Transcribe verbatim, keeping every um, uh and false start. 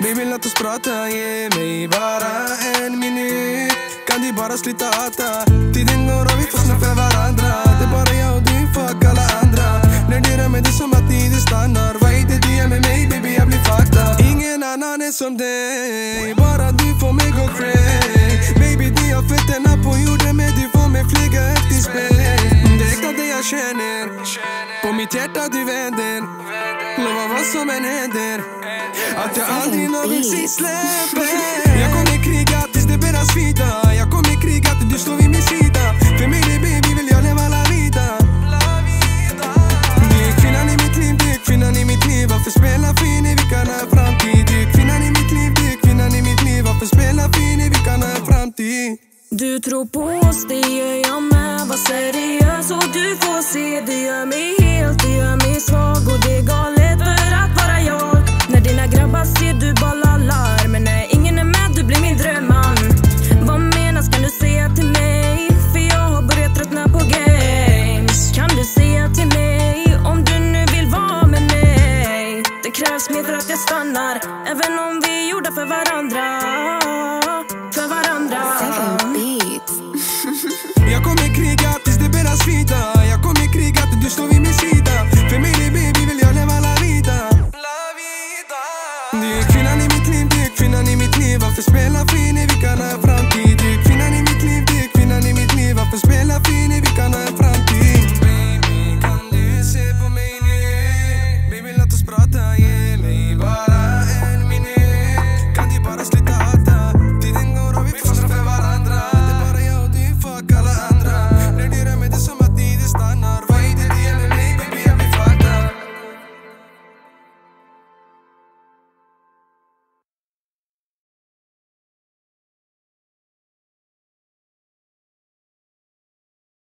Baby, laat ons praten, yeah. Meebara en minuut kan die barra slitata. Ti dengo rovi fos na fevarandra. Te para jou die fuck alla andra. Nerdera med det som att ni det stannar. Vad heter det med mig, baby, jag blir fakta. Ingen annan är som dig. Bara du får mig gå crazy. Baby, du har fötterna på jorden, men du får mig flyga helt i space. Det är det jag känner. På mitt hjärta du vänder. Lova vad som än händer. Att jag aldrig någonsin släpper. Jag kommer kriga tills det börjar svida. Jag kommer kriga tills du står vid min sida. För mig det baby vill jag leva la vida. Du är kvinnan i mitt liv, du är kvinnan i mitt liv. Varför spela fin i vilkan är framtid? Du är kvinnan i mitt liv, du är kvinnan i mitt liv. Varför spela fin i vilkan är framtid? Du tror på oss, det gör jag med. Var seriös och du får se. Det gör mig helt, det gör mig svag. Och det är galet för att vara jag. När dina grabbar ser du bara lallar. Men när ingen är med, du blir min drömman. Vad menas kan du säga till mig? För jag har börjat tröttna på games. Kan du säga till mig om du nu vill vara med mig? Det krävs mer för att jag stannar. Även om vi är gjorda för varandra. För varandra. Jag kommer kriga tills det börjar svida.